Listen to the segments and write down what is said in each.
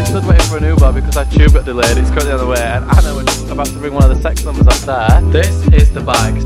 we stood waiting for an Uber because our tube got delayed. It's currently on the way, and Anna was just about to bring one of the sex numbers up there. This is the bag.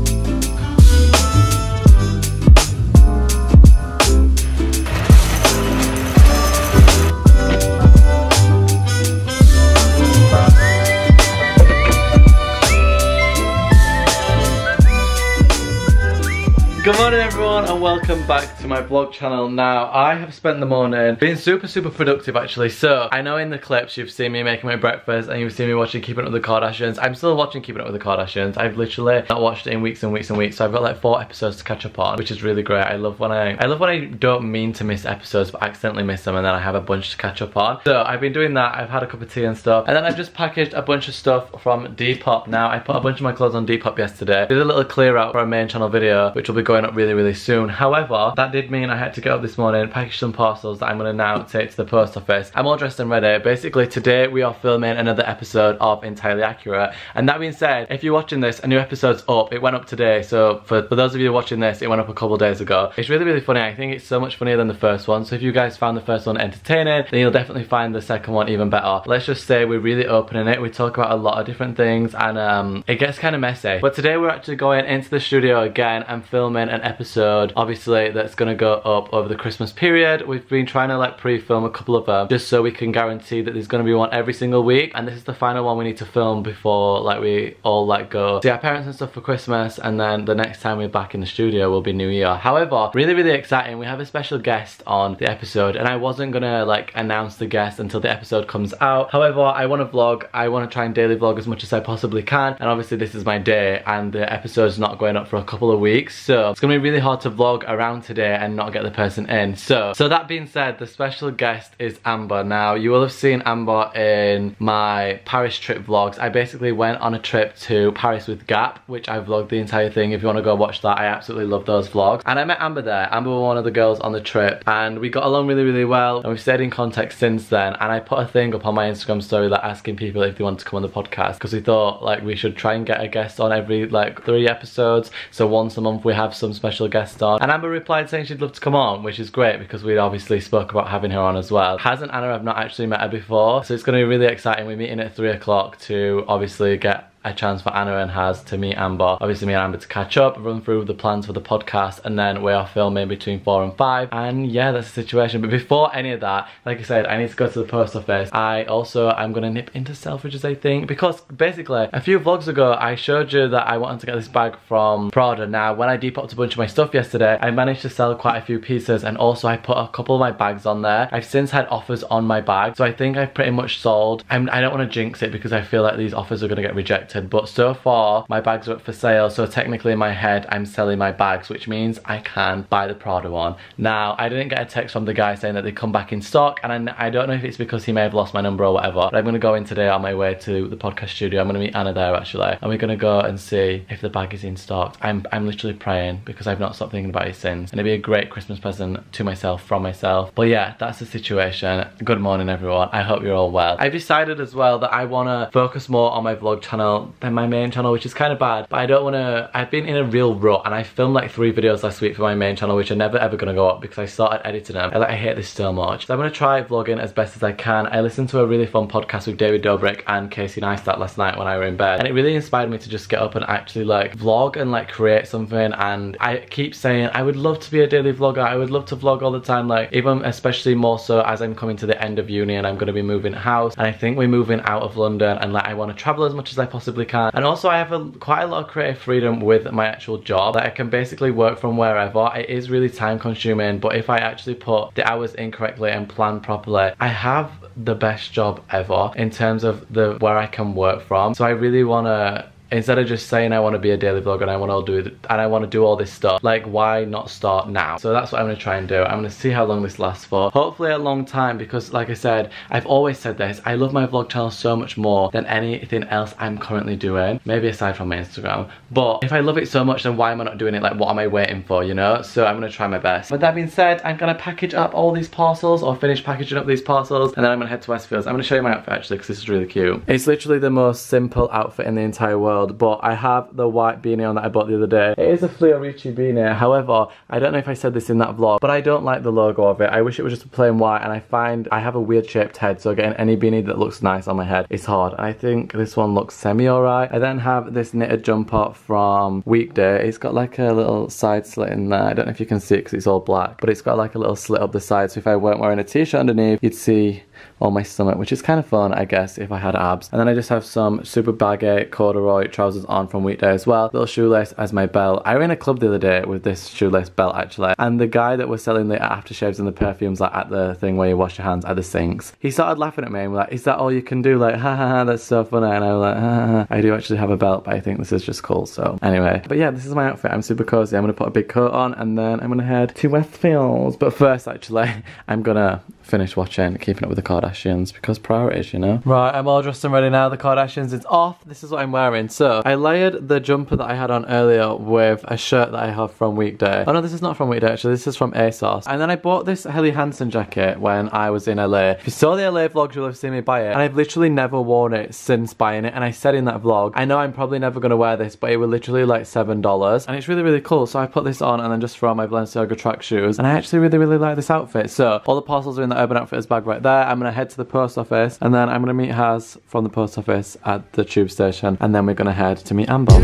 Good morning everyone and welcome back to my vlog channel. Now, I have spent the morning being super productive actually. So, I know in the clips you've seen me making my breakfast and you've seen me watching Keeping Up With The Kardashians. I'm still watching Keeping Up With The Kardashians. I've literally not watched it in weeks and weeks and weeks. So I've got like 4 episodes to catch up on, which is really great. I love when I don't mean to miss episodes but accidentally miss them and then I have a bunch to catch up on. So, I've been doing that. I've had a cup of tea and stuff. And then I've just packaged a bunch of stuff from Depop. Now, I put a bunch of my clothes on Depop yesterday. Did a little clear out for a main channel video, which will be going up really soon. However, that did mean I had to get up this morning, package some parcels that I'm gonna now take to the post office. I'm all dressed and ready. Basically today we are filming another episode of Entirely Accurate, and that being said, if you're watching this, a new episode's up. It went up today, so for those of you watching this, it went up a couple days ago. It's really funny. I think it's so much funnier than the first one, so if you guys found the first one entertaining, then you'll definitely find the second one even better. Let's just say we're really opening it. We talk about a lot of different things and it gets kind of messy, but today we're actually going into the studio again and filming an episode, obviously, that's gonna go up over the Christmas period. We've been trying to like pre-film a couple of them just so we can guarantee that there's gonna be one every single week, and this is the final one we need to film before like we all like go see our parents and stuff for Christmas, and then the next time we're back in the studio will be New Year. However, really exciting, we have a special guest on the episode, and I wasn't gonna like announce the guest until the episode comes out. However, I wanna vlog, I wanna try and daily vlog as much as I possibly can, and obviously this is my day and the episode's not going up for a couple of weeks, so it's gonna be really hard to vlog around today and not get the person in. So that being said, the special guest is Amber. Now, you will have seen Amber in my Paris trip vlogs. I basically went on a trip to Paris with Gap, which I vlogged the entire thing. If you wanna go watch that, I absolutely love those vlogs. And I met Amber there. Amber was one of the girls on the trip and we got along really well, and we've stayed in contact since then. And I put a thing up on my Instagram story like asking people if they wanted to come on the podcast, because we thought like we should try and get a guest on every like 3 episodes. So once a month we have some special guests on, and Amber replied saying she'd love to come on, which is great because we obviously spoke about having her on as well. Haz and Anna, I've not actually met her before, so it's going to be really exciting. We're meeting at 3 o'clock to obviously get a chance for Anna and Haz to meet Amber. Obviously me and Amber to catch up, run through the plans for the podcast, and then we are filming between 4 and 5. And yeah, that's the situation. But before any of that, like I said, I need to go to the post office. I'm gonna nip into Selfridges, I think, because basically a few vlogs ago I showed you that I wanted to get this bag from Prada. Now, when I depopped a bunch of my stuff yesterday, I managed to sell quite a few pieces, and also I put a couple of my bags on there. I've since had offers on my bag, so I think I've pretty much sold. I don't wanna jinx it because I feel like these offers are gonna get rejected, but so far my bags are up for sale, so technically in my head I'm selling my bags, which means I can buy the Prada one. Now, I didn't get a text from the guy saying that they come back in stock, and I don't know if it's because he may have lost my number or whatever, but I'm gonna go in today on my way to the podcast studio. I'm gonna meet Anna there actually, and we're gonna go and see if the bag is in stock. I'm literally praying because I've not stopped thinking about it since, and it'd be a great Christmas present to myself from myself. But yeah, that's the situation. Good morning everyone, I hope you're all well. I've decided as well that I wanna focus more on my vlog channel than my main channel, which is kind of bad, but I don't want to. I've been in a real rut, and I filmed like 3 videos last week for my main channel, which are never ever going to go up because I started editing them. I hate this so much. So I'm going to try vlogging as best as I can. I listened to a really fun podcast with David Dobrik and Casey Neistat last night when I were in bed, and it really inspired me to just get up and actually like vlog and like create something. And I keep saying I would love to be a daily vlogger. I would love to vlog all the time, like even especially more so as I'm coming to the end of uni and I'm going to be moving house, and I think we're moving out of London, and like I want to travel as much as I possibly can. And also I have quite a lot of creative freedom with my actual job. Like I can basically work from wherever. It is really time consuming, but if I actually put the hours in correctly and plan properly, I have the best job ever in terms of where I can work from. So I really want to, instead of just saying I want to be a daily vlogger and I want to do it and I want to do all this stuff, like why not start now? So that's what I'm going to try and do. I'm going to see how long this lasts for. Hopefully a long time, because like I said, I've always said this, I love my vlog channel so much more than anything else I'm currently doing, maybe aside from my Instagram. But if I love it so much, then why am I not doing it? Like what am I waiting for, you know? So I'm going to try my best. With that being said, I'm going to package up all these parcels, or finish packaging up these parcels, and then I'm going to head to Westfields. I'm going to show you my outfit actually, because this is really cute. It's literally the most simple outfit in the entire world. world, but I have the white beanie on that I bought the other day. It is a Fiorucci beanie. However, I don't know if I said this in that vlog, but I don't like the logo of it. I wish it was just a plain white, and I find I have a weird shaped head, so getting any beanie that looks nice on my head is hard. I think this one looks semi alright. I then have this knitted jumper from Weekday. It's got like a little side slit in there. I don't know if you can see it because it's all black, but it's got like a little slit up the side, so if I weren't wearing a t-shirt underneath, you'd see on my stomach, which is kind of fun, I guess, if I had abs. And then I just have some super baggy corduroy trousers on from Weekday as well. Little shoelace as my belt. I ran a club the other day with this shoelace belt, actually, and the guy that was selling the aftershaves and the perfumes, like at the thing where you wash your hands at the sinks, he started laughing at me and was like, "Is that all you can do? Like, ha ha ha, that's so funny." And I was like, ha, ha, ha. I do actually have a belt, but I think this is just cool. So anyway, but yeah, this is my outfit. I'm super cozy. I'm gonna put a big coat on and then I'm gonna head to Westfields. But first, actually, I'm gonna finish watching Keeping Up With The Kardashians, because priorities, you know? Right, I'm all dressed and ready now. The Kardashians is off. This is what I'm wearing. So I layered the jumper that I had on earlier with a shirt that I have from Weekday. Oh no, this is not from Weekday actually, this is from ASOS. And then I bought this Helly Hansen jacket when I was in LA. If you saw the LA vlogs, you'll have seen me buy it, and I've literally never worn it since buying it. And I said in that vlog, I know I'm probably never gonna wear this, but it was literally like $7 and it's really, really cool. So I put this on and then just throw on my Balenciaga track shoes, and I actually really, really like this outfit. So all the parcels are in the Urban Outfitters bag right there. I'm gonna head to the post office, and then I'm gonna meet Haz from the post office at the tube station, and then we're gonna head to meet Amber.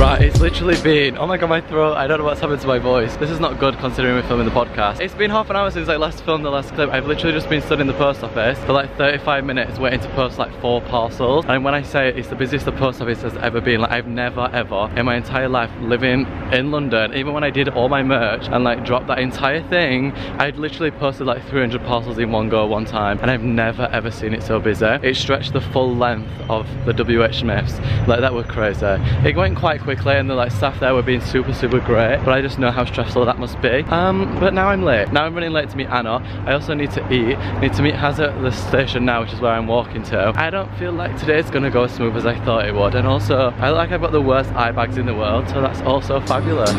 Right, it's literally been, oh my god, my throat, I don't know what's happened to my voice. This is not good considering we're filming the podcast. It's been half an hour since I last filmed the last clip. I've literally just been stood in the post office for like 35 minutes waiting to post like 4 parcels. And when I say it's the busiest the post office has ever been, like I've never ever in my entire life living in London, even when I did all my merch and like dropped that entire thing, I'd literally posted like 300 parcels in one go one time, and I've never ever seen it so busy. It stretched the full length of the WH Smiths. Like that was crazy. It went quite quickly, and the like staff there were being super, super great, but I just know how stressful that must be. But now I'm late. Now I'm running late to meet Anna. I also need to eat. Need to meet Haz at the station now, which is where I'm walking to. I don't feel like today's gonna go as smooth as I thought it would, and also I like I've got the worst eye bags in the world, so that's also fabulous.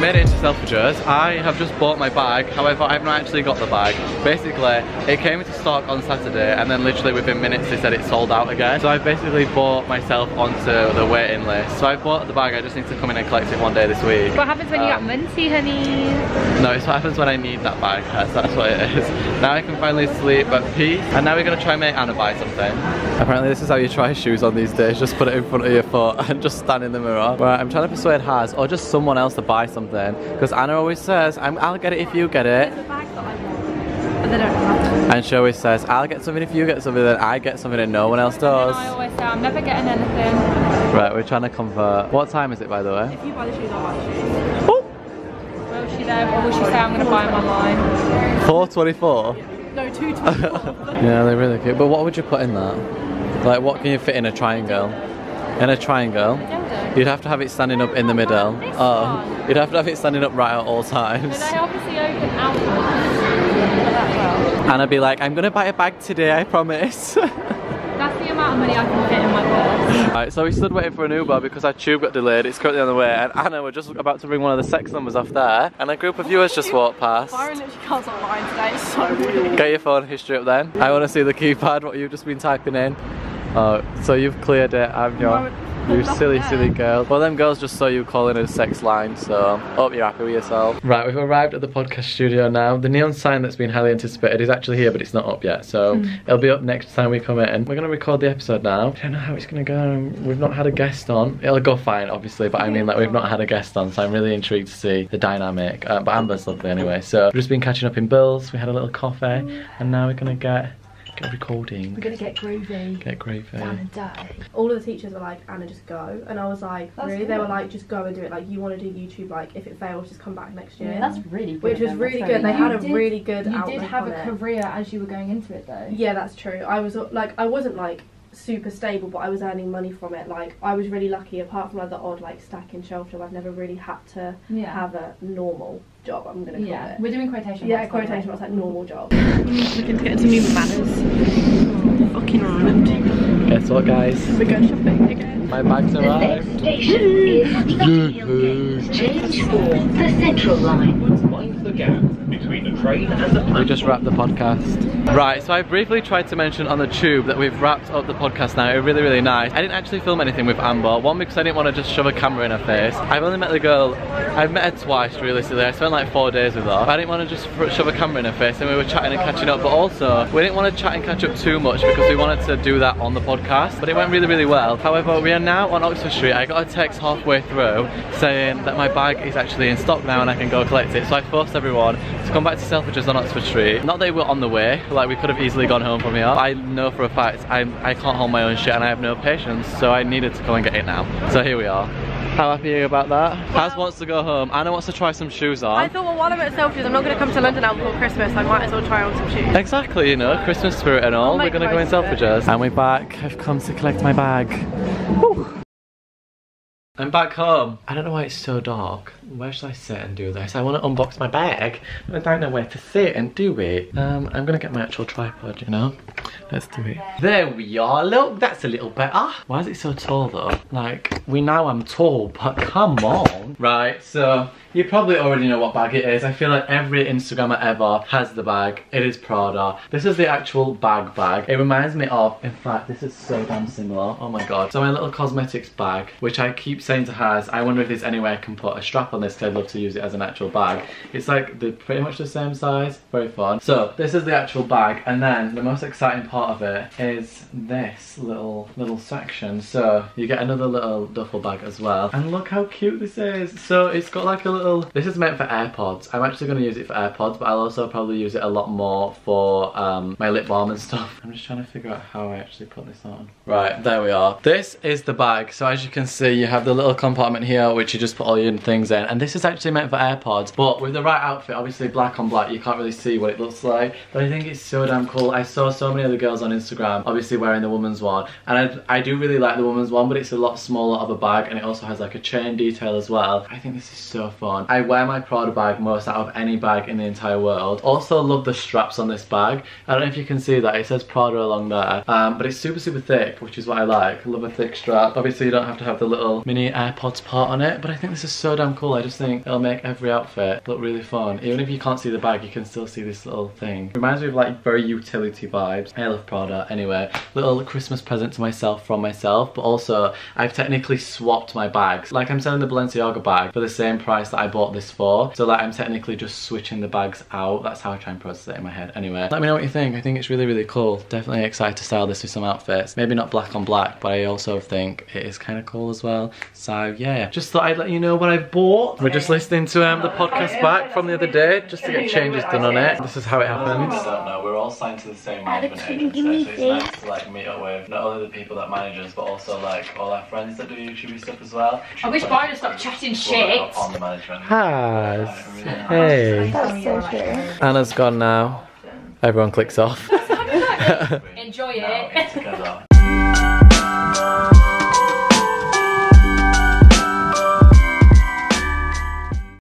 Made it into Selfridges. I have just bought my bag, however I've not actually got the bag. Basically, it came into stock on Saturday, and then literally within minutes they said it sold out again. So I basically bought myself onto the waiting list. So I bought the bag, I just need to come in and collect it one day this week. What happens when you got munty, honey? No, it's what happens when I need that bag, that's what it is. Now I can finally sleep at peace, and now we're gonna try and make Anna buy something. Apparently this is how you try shoes on these days, just put it in front of your foot and just stand in the mirror. Right, I'm trying to persuade Haz, or just someone else to buy something. Because Anna always says, I'll get it if you get it. And she always says, I'll get something if you get something, then I get something and no one else does. I always say, I'm never getting anything. Right, we're trying to convert. What time is it, by the way? If you buy the shoes, I'll buy the shoes. Oh. Will she then, or will she say, I'm going to buy them online? 4.24? No, 2.24. Yeah, they're really cute. But what would you put in that? Like, what can you fit in a triangle? In a triangle? You'd have to have it standing up in the middle. Oh, you'd have to have it standing up right at all times. But I obviously open outwards. And I'd be like, I'm gonna buy a bag today, I promise. That's the amount of money I can fit in my purse. Alright, so we stood waiting for an Uber because our tube got delayed. It's currently on the way, and Anna were just about to bring one of the sex numbers off there, and a group of viewers just walked past. Byron literally calls online today, it's so weird. Get your phone history up then. I want to see the keypad, what you've just been typing in. Oh, so you've cleared it, haven't you? You silly, silly girl. Well, them girls just saw you calling a sex line, so hope you're happy with yourself. Right, we've arrived at the podcast studio now. The neon sign that's been highly anticipated is actually here, but it's not up yet, so it'll be up next time we come in. We're going to record the episode now. I don't know how it's going to go. We've not had a guest on. It'll go fine, obviously, but I mean, like, we've not had a guest on, so I'm really intrigued to see the dynamic. But Amber's lovely anyway, so we've just been catching up in bills. We had a little coffee, and now we're going to get recording. We're gonna get groovy. Get groovy. Down and dirty. All of the teachers were like, Anna, just go. And I was like, that's really? Cool. They were like, just go and do it. Like, you want to do YouTube, like, if it fails, just come back next year. Yeah, that's really good. Which was really good. They had a really good outlook. You did have a career as you were going into it, though. Yeah, that's true. I was like, I wasn't like super stable, but I was earning money from it. Like, I was really lucky, apart from like the odd like stack and shelf job. I've never really had to have a normal job, I'm gonna call it. We're doing quotation marks. Yeah, quotation marks, like normal job. I'm looking to get into new manners. Fucking ruined. Guess what, guys? We're going shopping again. My bag's arrived. The next station is Change for the Central Line. Mind the gap between the train and the platform. We just wrapped the podcast. Right, so I briefly tried to mention on the tube that we've wrapped up the podcast now. It was really, really nice. I didn't actually film anything with Amber. One, because I didn't want to just shove a camera in her face. I've only met the girl, I've met her twice, realistically. I spent like 4 days with her. I didn't want to just shove a camera in her face, and we were chatting and catching up, but also we didn't want to chat and catch up too much because we wanted to do that on the podcast, but it went really, really well. However, we are now on Oxford Street. I got a text halfway through saying that my bag is actually in stock now and I can go collect it, so I forced everyone to come back to Selfridges on Oxford Street. Not that we were on the way, like we could have easily gone home from here. I know for a fact I can't hold my own shit and I have no patience, so I needed to come and get it now. So here we are. How happy are you about that? Well, Haz wants to go home. Anna wants to try some shoes on. I thought, well, while I'm at Selfridges, I'm not going to come to London now before Christmas. I might as well try on some shoes. Exactly, you know, Christmas spirit and all. We're going to go in Selfridges. And we're back. I've come to collect my bag. Woo. I'm back home. I don't know why it's so dark. Where should I sit and do this? I want to unbox my bag, but I don't know where to sit and do it. I'm going to get my actual tripod, you know? Let's do it. There we are. Look, that's a little better. Why is it so tall though? Like, we know I'm tall, but come on. Right, so you probably already know what bag it is. I feel like every Instagrammer ever has the bag. It is Prada. This is the actual bag. It reminds me of, in fact, this is so damn similar. Oh my God. So my little cosmetics bag, which I keep saying to Haz, I wonder if there's any way I can put a strap on this because I'd love to use it as an actual bag. It's like they're pretty much the same size, very fun. So this is the actual bag, and then the most exciting part of it is this little section. So you get another little duffel bag as well, and look how cute this is. So it's got like a little, this is meant for AirPods. I'm actually going to use it for AirPods, but I'll also probably use it a lot more for my lip balm and stuff. I'm just trying to figure out how I actually put this on. Right, there we are. This is the bag. So as you can see, you have the little compartment here which you just put all your things in, and this is actually meant for AirPods, but with the right outfit, obviously black on black, you can't really see what it looks like, but I think it's so damn cool. I saw so many other girls on Instagram obviously wearing the woman's one, and I do really like the woman's one, but it's a lot smaller of a bag and it also has like a chain detail as well. I think this is so fun. I wear my Prada bag most out of any bag in the entire world. Also love the straps on this bag. I don't know if you can see that, it says Prada along there, but it's super super thick, which is what I like. I love a thick strap. Obviously you don't have to have the little mini AirPods part on it, but I think this is so damn cool. I just think it'll make every outfit look really fun. Even if you can't see the bag, you can still see this little thing. Reminds me of like very utility vibes. I love Prada. Anyway, little Christmas present to myself from myself, but also I've technically swapped my bags. Like I'm selling the Balenciaga bag for the same price that I bought this for, so like I'm technically just switching the bags out. That's how I try and process it in my head. Anyway, let me know what you think. I think it's really really cool. Definitely excited to style this with some outfits. Maybe not black on black, but I also think it is kind of cool as well. So yeah, just thought I'd let you know what I've bought. We're just listening to the podcast back from the other day just to get changes done on it. This is how it happens. I don't know, we're all signed to the same management agency, so it's nice to like meet up with not only the people that manage us but also like all our friends that do YouTube stuff as well. I wish Byron stopped chatting shit. On the management. Hey. That's so true. Anna's gone now. Everyone clicks off. Enjoy it.